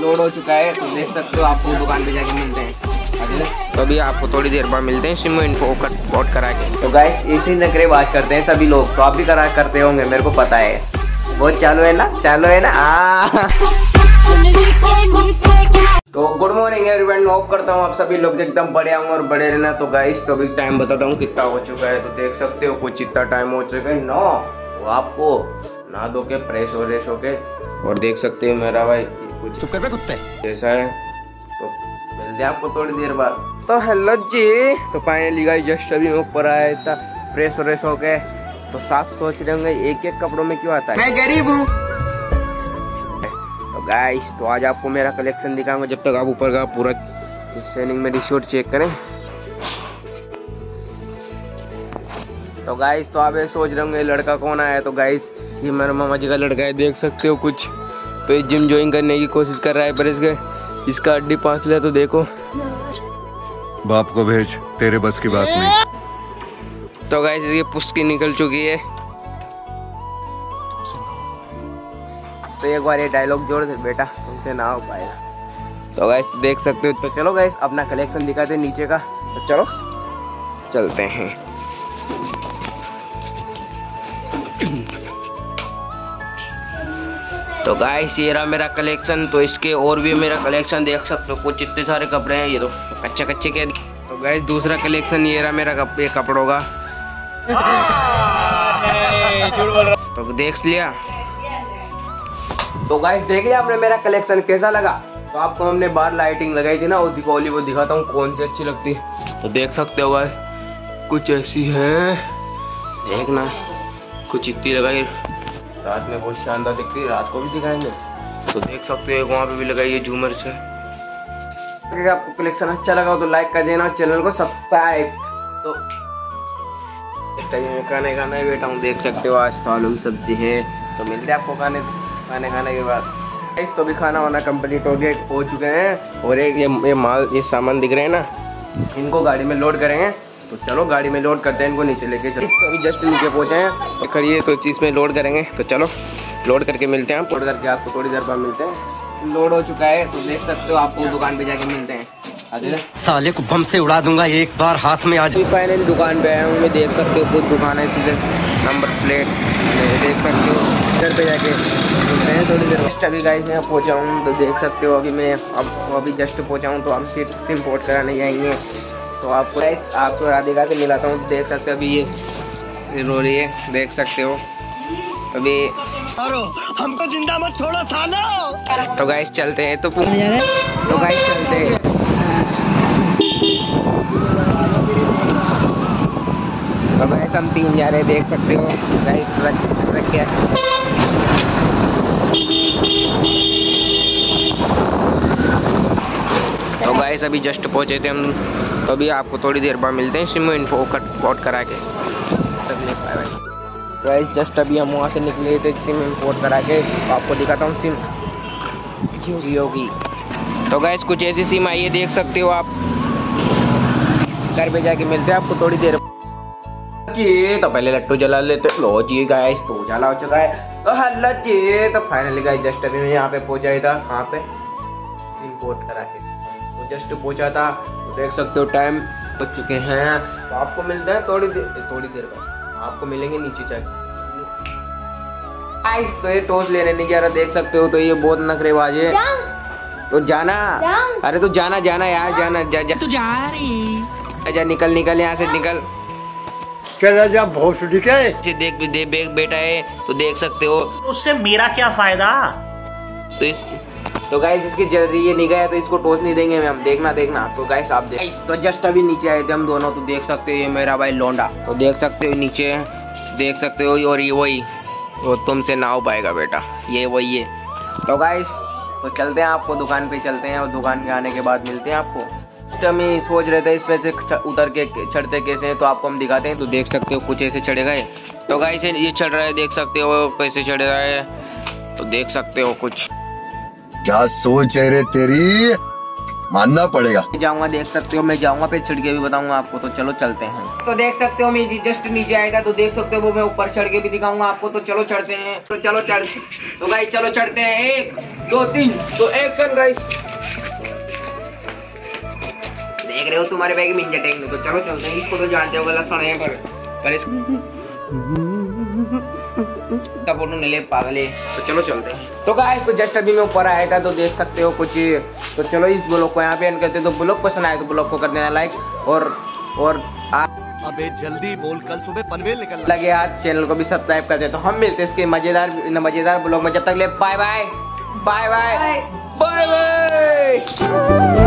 Load हो चुका है, तो देख सकते हो। आपको दुकान पे जाके मिलते हैं, तो अभी आपको थोड़ी देर बाद मिलते हैं सिम इन्फो पोर्ट करा के। तो गाइस इसी नखरे बात करते हैं सभी लोग, तो आप भी करा करते होंगे, मेरे को पता है। बहुत चालू है ना, चालू है ना। तो गुड मॉर्निंग एवरीवन, होप करता हूँ आप सभी लोग एकदम बढ़िया होंगे और बड़े रहना। तो गाइस तो अभी टाइम बताता हूँ कितना हो चुका है, तो देख सकते हो कुछ इतना टाइम हो चुका है। नौ आपको नहा धो के फ्रेश हो रेश होके, और देख सकते हो मेरा भाई कुछ चुप कर पे कुत्ते जैसा है। तो मिलते हैं आपको थोड़ी देर बाद। तो हेलो जी, तो फाइनली गाइस जस्ट अभी मैं ऊपर आया था फ्रेश हो रेश होके। तो साफ सोच रहे होंगे एक एक कपड़ों में क्यों आता है, मैं गरीब हूँ। तो गाइस तो आज आपको मेरा कलेक्शन दिखाऊंगा, जब तक आप ऊपर का पूरा सेनिंग में रिशूट चेक करें। तो गाइस तो आप ये सोच रहे होंगे लड़का कौन आया है, तो गाइस ये मेरे मामा जी का लड़का है, देख सकते हो कुछ। तो ये जिम ज्वाइन करने की कोशिश कर रहा है, पर इसका हड्डी पासला है, तो देखो बाप को भेज, तेरे बस की बात नहीं। तो गाइस ये पुस्की निकल चुकी है, तो एक बार ये डायलॉग जोड़ दे बेटा, तुमसे ना हो पाएगा। तो गाइस देख सकते हो। तो चलो गाइस अपना कलेक्शन दिखाते हैं नीचे का, तो चलो चलते हैं। तो गाइस ये रहा मेरा कलेक्शन, तो इसके और भी मेरा कलेक्शन देख सकते हो, कुछ इतने सारे कपड़े हैं, ये तो कच्चे कच्चे के। तो गाइस दूसरा कलेक्शन ये रहा मेरा कपड़ों का। तो देख लिया। तो गाइस देख लिया आपने मेरा कलेक्शन कैसा लगा। तो आपको हमने बाहर लाइटिंग लगाई थी ना, वो दिखोली वो दिखाता हूँ कौन सी अच्छी लगती है। तो देख सकते हो गाइस कुछ ऐसी है, देखना कुछ इतनी लगाई, रात में बहुत शानदार दिखती है, रात को भी दिखाएंगे। तो देख सकते हो वहाँ पे भी लगाइए झूमर से। अगर आपको कलेक्शन अच्छा लगा हो तो लाइक कर देना और चैनल को सब्सक्राइब। तो खाने खाना ही बैठा हूँ, देख सकते हो आज तो आलू की सब्जी है। तो मिलते हैं आपको खाने खाने खाने के बाद। तो भी खाना वाना कंप्लीट हो गया, हो चुके हैं। और एक ये माल ये सामान दिख रहे हैं ना, इनको गाड़ी में लोड करेंगे। तो चलो गाड़ी में लोड करते हैं इनको, नीचे लेके चलते। तो अभी जस्ट नीचे पहुँचे हैं, खड़िए तो चीज़ में लोड करेंगे। तो चलो लोड करके मिलते हैं, लोड करके आपको थोड़ी देर बाद मिलते हैं। लोड हो चुका है, तो देख सकते हो आपको दुकान पे जाके मिलते हैं। साले को बम से उड़ा दूंगा एक बार हाथ में। आज फाइनली दुकान पे आया हूँ मैं, देख सकते हो कुछ दुकान है, नंबर प्लेट देख सकते हो, घर पे जाके मिलते हैं थोड़ी देर। जस्ट अभी गाइस मैं पहुँचा हूँ, तो देख सकते हो अभी मैं अभी जस्ट पहुँचा हूँ। तो हम सिम पोर्ट कराने जाएंगे, तो आपको आपको राधिका से मिलाता हूँ। देख सकते हो अभी ये रो रही है, देख सकते हो अभी। हमको जिंदा मत छोड़ो सालो। तो गाइस चलते हैं, तो गाइस चलते हैं। तो गाइस हम तीन जा रहे हैं, देख सकते हो गाइस रख के। तो गाइस अभी जस्ट पहुँचे थे हम, तो अभी आपको थोड़ी देर बाद मिलते हैं सिम इन्फो पोर्ट करा के। गाइस जस्ट अभी हम वहाँ से निकले थे सिम इम्पोर्ट करा के, तो आपको दिखाता हूँ सिम जियो की। तो गाइस कुछ ऐसी सिम आई है, देख सकते हो आप। घर पे जाके मिलते हैं आपको थोड़ी देर जी। तो पहले लट्टू जला लेते हैं। लो जी गाइस तो जला हो चुका है। तो हल्ला जी, तो फाइनली गाइस जस्ट अभी मैं यहाँ पे पहुँचा था, यहाँ पे सिम पोर्ट करा के तो जस्ट पहुँचा था। देख सकते हो टाइम हो चुके हैं, तो आपको मिलता है थोड़ी देर बाद, आपको मिलेंगे नीचे जाके। आइस तो ये टोस लेने नहीं जा रहा, देख सकते हो। तो ये बहुत नखरेबाज है, तो जाना जांग। अरे तो जाना जाना यार, जाना जा जा, तू जा रही जा, निकल निकल यहाँ से निकल, चला जा भोसड़ी के। देख बेटा है, तो देख सकते हो उससे मेरा क्या फायदा। तो इस तो गाइस इसकी जल्दी ये नहीं गया, तो इसको टोस नहीं देंगे हम, देखना देखना। तो गाइस आप देख, तो जस्ट अभी नीचे आए थे हम दोनों, तो देख सकते हो ये मेरा भाई लौंडा, तो देख सकते हो नीचे देख सकते हो। और ये वही वो तुमसे ना हो पाएगा बेटा, ये वही है। तो गाइस तो चलते हैं आपको दुकान पे चलते हैं, और दुकान पे आने के बाद मिलते हैं आपको। हम ये सोच रहे थे इसमें से उतर के चढ़ते कैसे हैं, तो आपको हम दिखाते हैं। तो देख सकते हो कुछ ऐसे चढ़ेगा। तो गाइस ये चढ़ रहा है, देख सकते हो कैसे चढ़ रहा है। तो देख सकते हो कुछ क्या सोच है रे तेरी, मानना पड़ेगा। जाऊंगा, देख सकते हो मैं जाऊंगा, पे चढ़ के भी बताऊंगा आपको। तो चलो चलते हैं। तो देख सकते हो मैं जस्ट नीचे आएगा, तो देख सकते हो वो मैं ऊपर चढ़ के भी दिखाऊंगा आपको। तो चलो चढ़ते हैं, तो चलो चढ़, तो गाइस चलो चढ़ते हैं। 1 2 3 तो एक्शन गाइस। देख रहे हो तुम्हारे बैग में इंजन टैंक में। तो चलो चलते हैं। इसको तो जानते हो लसन है पर इसका फोटो नहीं ले पागले। तो चलो चलते हैं। तो गाइस तो जस्ट अभी मैं ऊपर आया था, तो देख सकते हो कुछ। तो चलो इस ब्लॉग को यहाँ पे एंड करते हैं। तो ब्लॉग पसंद आया तो ब्लॉग को कर देना लाइक और अबे जल्दी बोल, कल सुबह पनवेल निकलना लगे। आज चैनल को भी सब्सक्राइब कर दे। तो हम मिलते हैं इसके मजेदार ब्लॉग में। जब तक ले bye bye bye bye bye bye.